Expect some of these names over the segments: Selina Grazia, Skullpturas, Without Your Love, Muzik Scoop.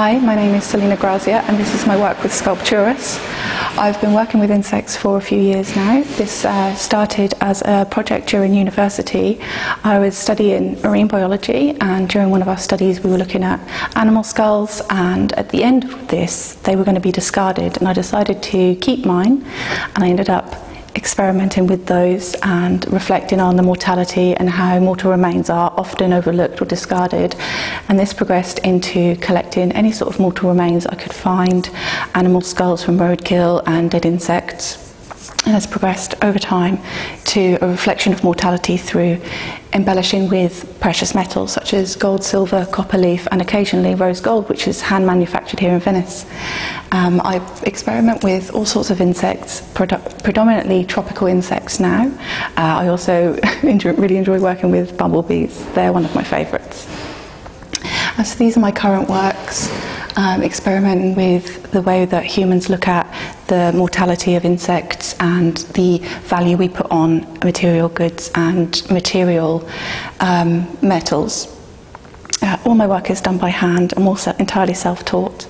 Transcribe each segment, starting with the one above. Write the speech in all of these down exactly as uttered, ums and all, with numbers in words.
Hi, my name is Selina Grazia and this is my work with Skullpturas. I've been working with insects for a few years now. This uh, started as a project during university. I was studying marine biology, and during one of our studies we were looking at animal skulls, and at the end of this they were going to be discarded, and I decided to keep mine, and I ended up experimenting with those and reflecting on the mortality and how mortal remains are often overlooked or discarded. And this progressed into collecting any sort of mortal remains I could find, animal skulls from roadkill and dead insects. And has progressed over time to a reflection of mortality through embellishing with precious metals such as gold, silver, copper leaf, and occasionally rose gold, which is hand manufactured here in Venice. Um, I experiment with all sorts of insects, predominantly tropical insects now. Uh, I also enjoy, really enjoy working with bumblebees. They're one of my favourites. Uh, so these are my current works, um, experimenting with the way that humans look at the mortality of insects and the value we put on material goods and material um, metals. Uh, all my work is done by hand. I'm also entirely self-taught,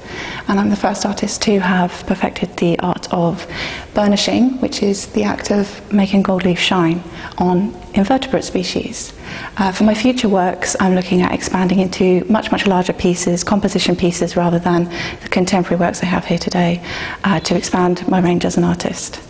and I'm the first artist to have perfected the art of burnishing, which is the act of making gold leaf shine on invertebrate species. Uh, for my future works, I'm looking at expanding into much, much larger pieces, composition pieces, rather than the contemporary works I have here today, uh, to expand my range as an artist.